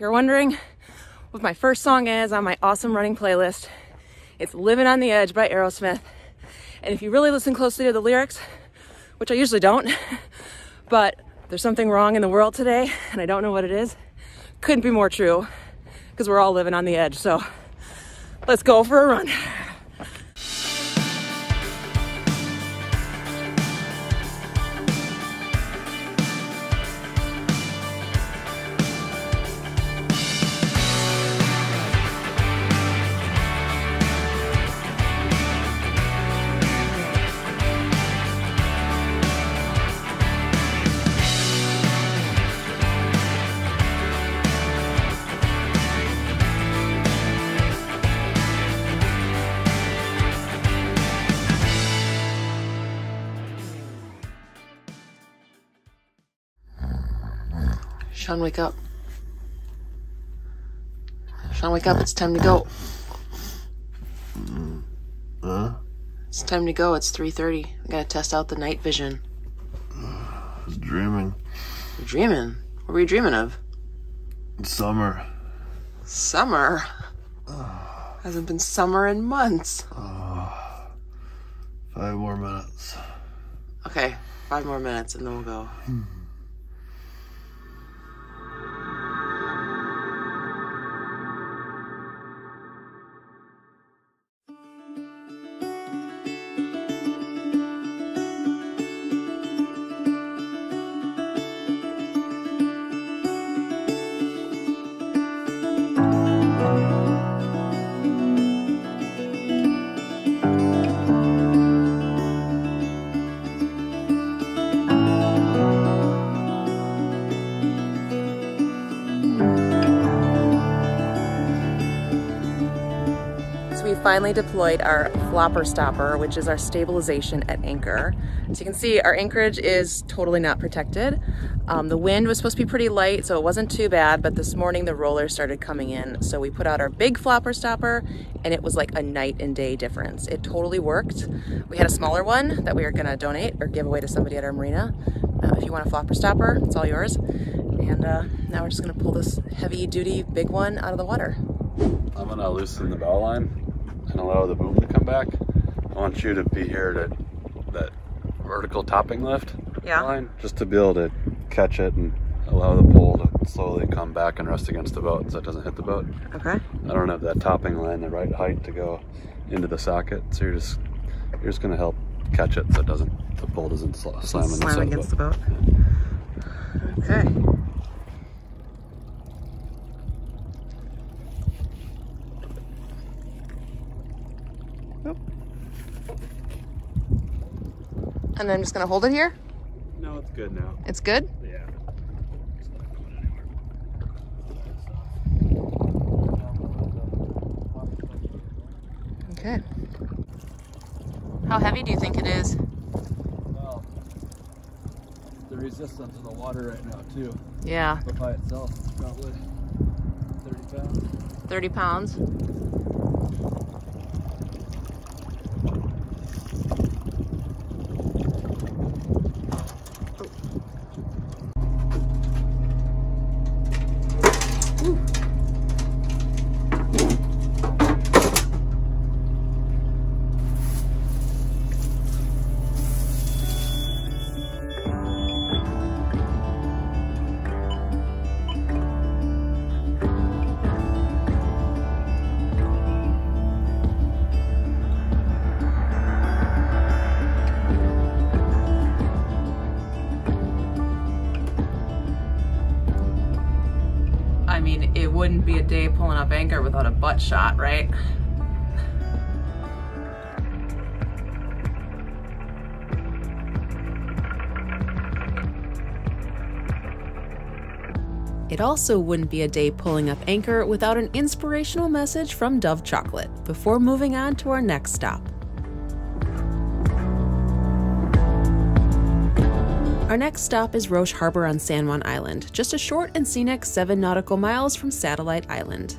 If you're wondering what my first song is on my awesome running playlist, it's Living on the Edge by Aerosmith. And if you really listen closely to the lyrics, which I usually don't, but there's something wrong in the world today, and I don't know what it is. Couldn't be more true, because we're all living on the edge. So let's go for a run. Sean, wake up. Sean, wake up. It's time to go. It's time to go. It's 3:30. I gotta test out the night vision. I was dreaming. You're dreaming? What were you dreaming of? Summer. Summer? Hasn't been summer in months. 5 more minutes. Okay, 5 more minutes and then we'll go. Finally deployed our flopper stopper, which is our stabilization at anchor. As you can see, our anchorage is totally not protected. The wind was supposed to be pretty light, so it wasn't too bad, but this morning the rollers started coming in, so we put out our big flopper stopper, and it was like a night and day difference. It totally worked. We had a smaller one that we were gonna donate or give away to somebody at our marina. If you want a flopper stopper, it's all yours. And now we're just gonna pull this heavy-duty big one out of the water. I'm gonna loosen the bow line and allow the boom to come back. I want you to be here to that vertical topping lift line, just to be able to catch it and allow the pole to slowly come back and rest against the boat so it doesn't hit the boat. Okay. I don't have that topping line the right height to go into the socket, so you're just gonna help catch it so it doesn't, the pole doesn't slam against the boat. Okay. And then I'm just gonna hold it here? No, it's good now. It's good? Yeah. Okay. How heavy do you think it is? Well, the resistance of the water right now too. Yeah. But by itself, it's probably 30 pounds. 30 pounds? It wouldn't be a day pulling up anchor without a butt shot, right? It also wouldn't be a day pulling up anchor without an inspirational message from Dove Chocolate before moving on to our next stop. Our next stop is Roche Harbor on San Juan Island, just a short and scenic 7 nautical miles from Satellite Island.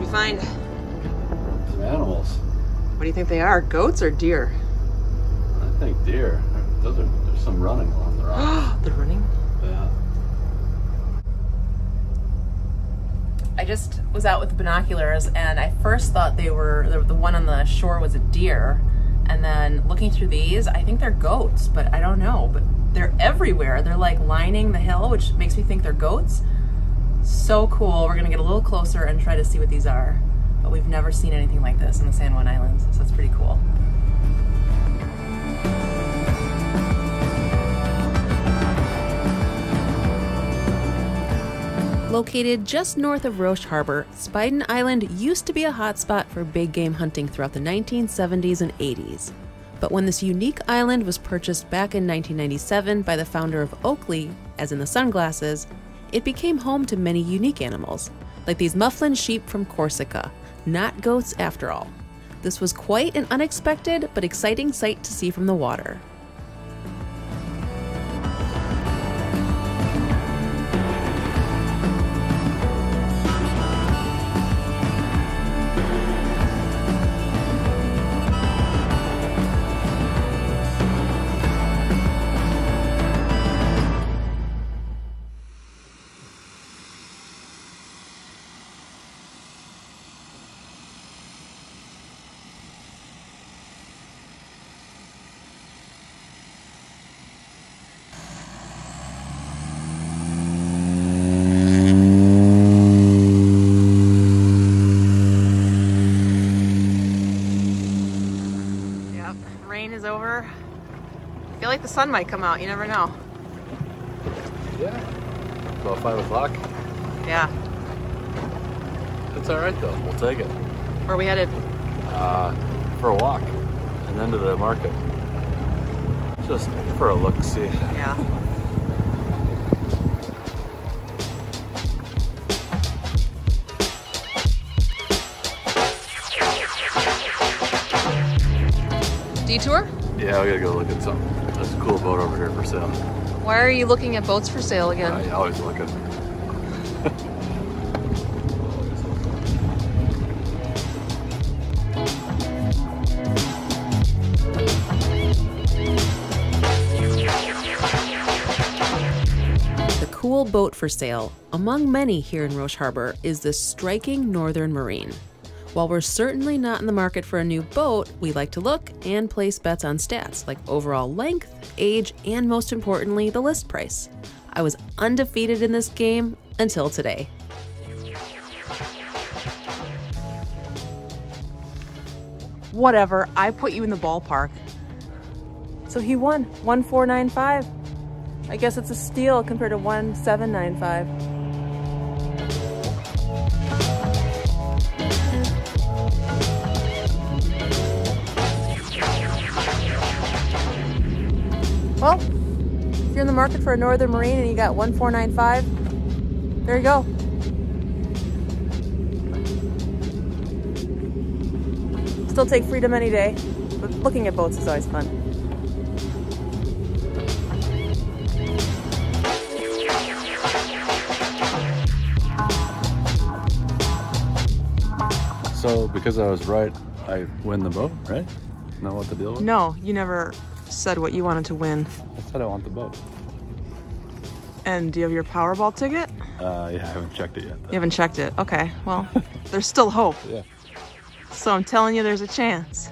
What'd you find? Some animals. What do you think they are? Goats or deer? I think deer. There's some running along the rock. They're running? Yeah. I just was out with the binoculars, and I first thought they were the one on the shore was a deer. And then looking through these, I think they're goats, but I don't know. But they're everywhere. They're like lining the hill, which makes me think they're goats. So cool. We're gonna get a little closer and try to see what these are. But we've never seen anything like this in the San Juan Islands, so it's pretty cool. Located just north of Roche Harbor, Spieden Island used to be a hotspot for big game hunting throughout the 1970s and 80s. But when this unique island was purchased back in 1997 by the founder of Oakley, as in the sunglasses, it became home to many unique animals, like these Mufflin sheep from Corsica, not goats after all. This was quite an unexpected but exciting sight to see from the water. The sun might come out, you never know. Yeah, it's about 5 o'clock. Yeah. It's alright though, we'll take it. Where are we headed? For a walk, and then to the market. Just for a look-see. Yeah. Detour? Yeah, we gotta go look at something. There's a cool boat over here for sale. Why are you looking at boats for sale again? I always look at them. The cool boat for sale, among many here in Roche Harbor, is this striking Northern Marine. While we're certainly not in the market for a new boat, we like to look and place bets on stats like overall length, age, and most importantly, the list price. I was undefeated in this game until today. Whatever, I put you in the ballpark. So he won, 1495. I guess it's a steal compared to 1795. Well, if you're in the market for a Northern Marine and you got 1495, there you go. Still take Freedom any day, but looking at boats is always fun. So, because I was right, I win the boat, right? Not what the deal was? No, you never said what you wanted to win. I said I want the boat. And do you have your Powerball ticket? Yeah, I haven't checked it yet. Though. You haven't checked it? Okay, well, there's still hope. Yeah. So I'm telling you, there's a chance.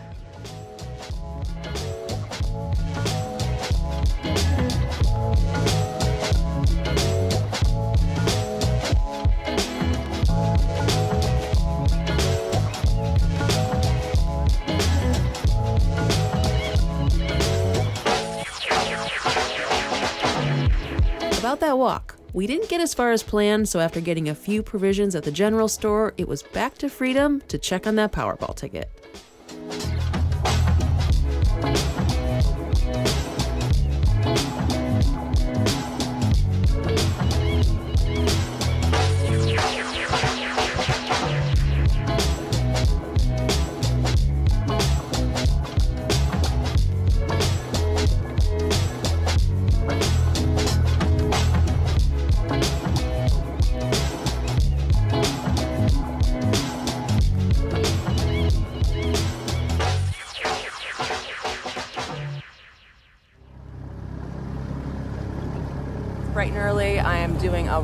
About that walk, we didn't get as far as planned, so after getting a few provisions at the General Store, it was back to Freedom to check on that Powerball ticket.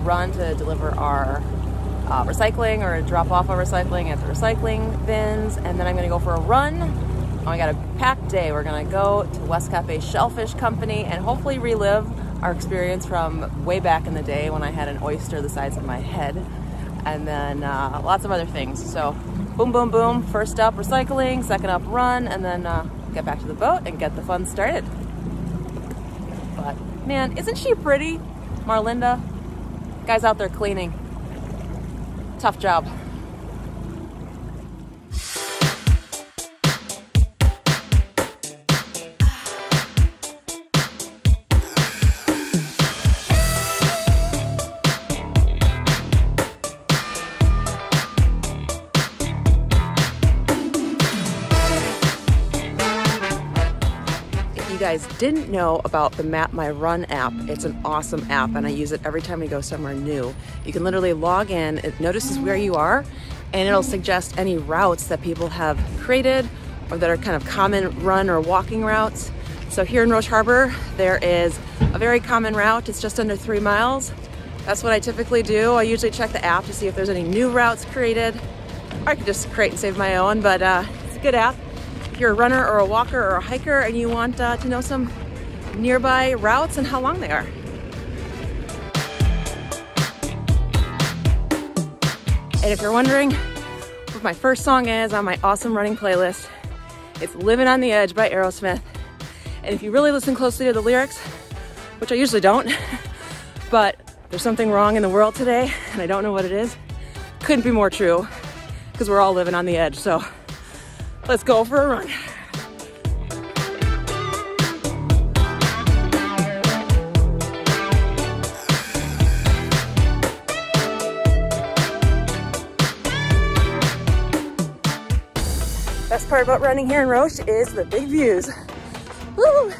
run to deliver our recycling, or drop off our recycling at the recycling bins, and then I'm gonna go for a run. Oh, I got a packed day. We're gonna go to Westcott Bay Shellfish Company and hopefully relive our experience from way back in the day when I had an oyster the size of my head, and then lots of other things. So boom, boom, boom. First up, recycling. Second up, run, and then get back to the boat and get the fun started. But man, isn't she pretty, Marlinda? Guys out there cleaning. Tough job. Guys didn't know about the Map My Run app. It's an awesome app, and I use it every time we go somewhere new. You can literally log in, it notices where you are, and it'll suggest any routes that people have created or that are kind of common run or walking routes. So here in Roche Harbor, there is a very common route. It's just under 3 miles. That's what I typically do. I usually check the app to see if there's any new routes created. Or I could just create and save my own, but it's a good app. If you're a runner or a walker or a hiker and you want to know some nearby routes and how long they are. And if you're wondering what my first song is on my awesome running playlist, it's Living on the Edge by Aerosmith. And if you really listen closely to the lyrics, which I usually don't, but there's something wrong in the world today and I don't know what it is, couldn't be more true, because we're all living on the edge. So let's go for a run. Best part about running here in Roche is the big views. Woo!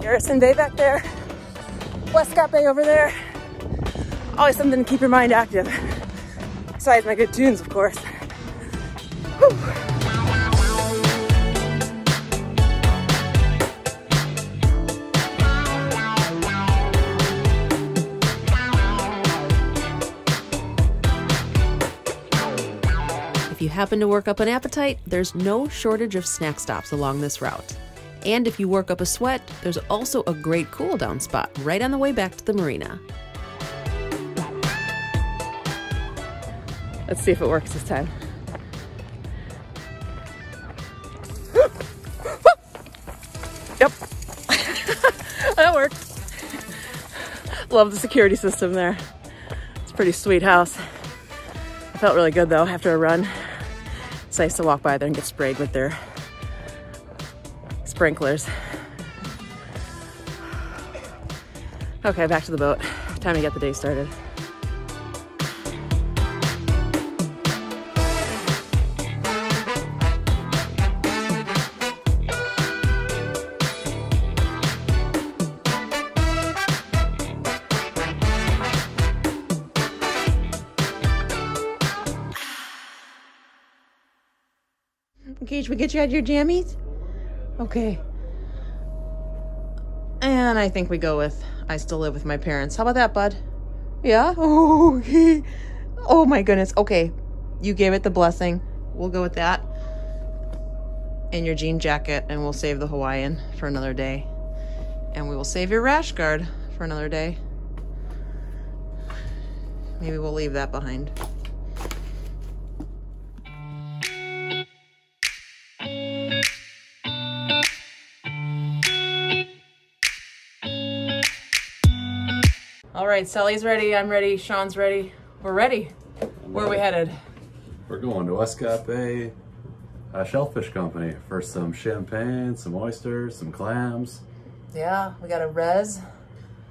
Garrison Bay back there, Westcott Bay over there. Always something to keep your mind active. Besides my good tunes, of course. Woo! If you happen to work up an appetite, there's no shortage of snack stops along this route. And if you work up a sweat, there's also a great cool down spot right on the way back to the marina. Let's see if it works this time. Yep, that worked. Love the security system there. It's a pretty sweet house. I felt really good though after a run. It's nice to walk by there and get sprayed with their sprinklers. Okay, back to the boat. Time to get the day started. Okay, should we get you out of your jammies? Okay. And I think we go with, I still live with my parents. How about that, bud? Yeah? Oh, okay. Oh my goodness. Okay. You gave it the blessing. We'll go with that. And your jean jacket, and we'll save the Hawaiian for another day. And we will save your rash guard for another day. Maybe we'll leave that behind. All right, Sally's ready, I'm ready, Sean's ready. We're ready. Where are we headed? We're going to Westcott Bay Shellfish Company for some champagne, some oysters, some clams. Yeah, we got a res.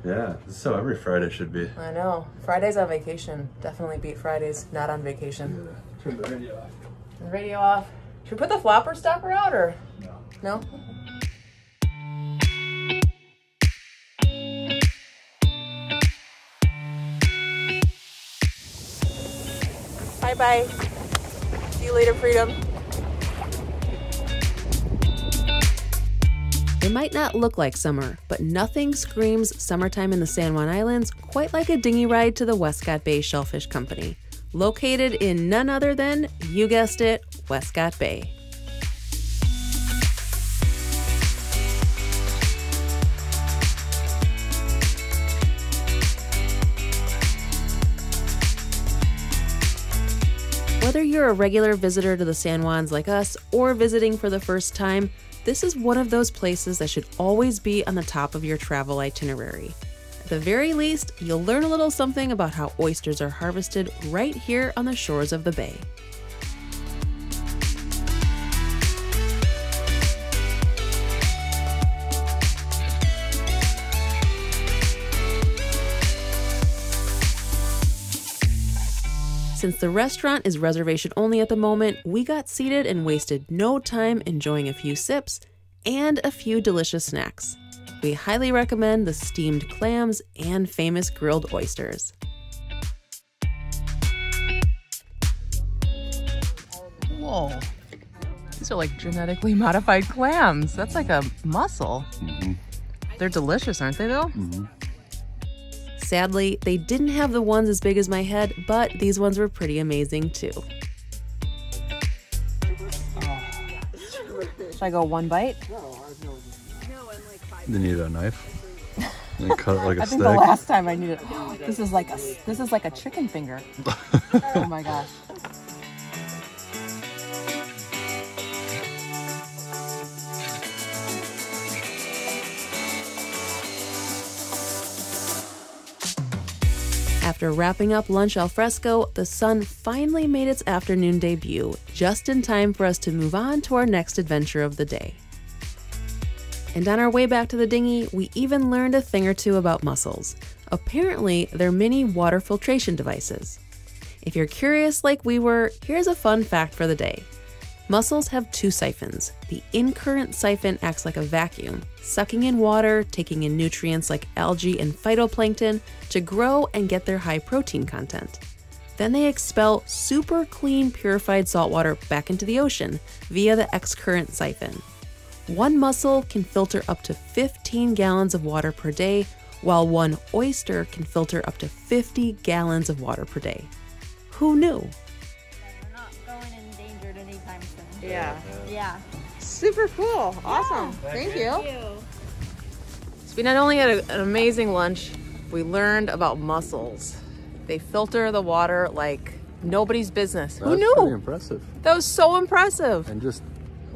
Yeah, this is how every Friday should be. I know. Fridays on vacation. Definitely beat Fridays not on vacation. Yeah. Turn the radio off. Turn the radio off. Should we put the flopper stopper out or? No. No? Bye. See you later, Freedom. It might not look like summer, but nothing screams summertime in the San Juan Islands quite like a dinghy ride to the Westcott Bay Shellfish Company, located in none other than, you guessed it, Westcott Bay. Whether you're a regular visitor to the San Juans like us or visiting for the first time, this is one of those places that should always be on the top of your travel itinerary. At the very least, you'll learn a little something about how oysters are harvested right here on the shores of the bay. Since the restaurant is reservation only at the moment, we got seated and wasted no time enjoying a few sips and a few delicious snacks. We highly recommend the steamed clams and famous grilled oysters. Whoa, these are like genetically modified clams. That's like a mussel. Mm-hmm. They're delicious, aren't they though? Mm-hmm. Sadly, they didn't have the ones as big as my head, but these ones were pretty amazing too. Should I go one bite? You need a knife. And cut it like a steak. I think the last time I needed it. This is like a chicken finger. Oh my gosh. After wrapping up lunch al fresco, the sun finally made its afternoon debut, just in time for us to move on to our next adventure of the day. And on our way back to the dinghy, we even learned a thing or two about mussels. Apparently, they're mini water filtration devices. If you're curious like we were, here's a fun fact for the day. Mussels have two siphons. The in-current siphon acts like a vacuum, sucking in water, taking in nutrients like algae and phytoplankton to grow and get their high protein content. Then they expel super clean purified salt water back into the ocean via the excurrent siphon. One mussel can filter up to 15 gallons of water per day, while one oyster can filter up to 50 gallons of water per day. Who knew? We're not going endangered anytime soon. Yeah. Super cool. Awesome. Yeah. Thank you. So we not only had an amazing lunch, we learned about mussels. They filter the water like nobody's business. Who knew? Pretty impressive. That was so impressive. And just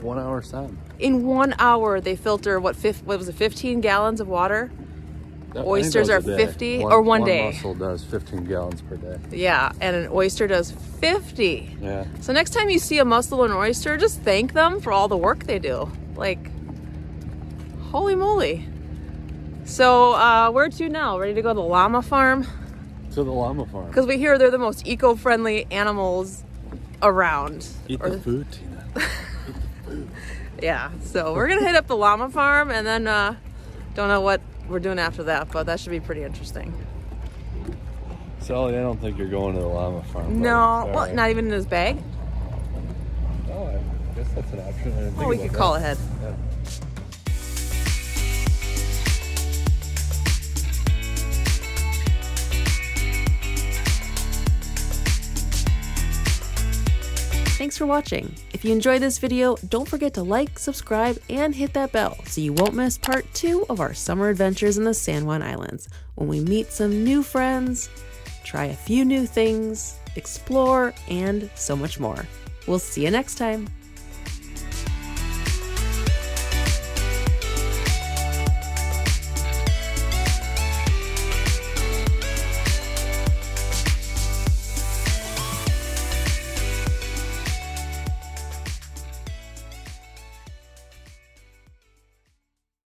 1 hour's time. In 1 hour, they filter what was it, 15 gallons of water? Oysters are 50 or one day. One mussel does 15 gallons per day. Yeah, and an oyster does 50. Yeah. So next time you see a mussel and an oyster, just thank them for all the work they do. Like, holy moly. So where to now? Ready to go to the llama farm? To the llama farm. Because we hear they're the most eco-friendly animals around. Eat the food, Tina. Eat the food. Yeah, so we're gonna hit up the llama farm and then don't know what we're doing after that, but that should be pretty interesting. Sally, I don't think you're going to the llama farm. No, well, right? Not even in his bag? Oh, I guess that's an option. We could call ahead. Yeah. Thanks for watching. If you enjoyed this video, don't forget to like, subscribe, and hit that bell so you won't miss part 2 of our summer adventures in the San Juan Islands, when we meet some new friends, try a few new things, explore, and so much more. We'll see you next time.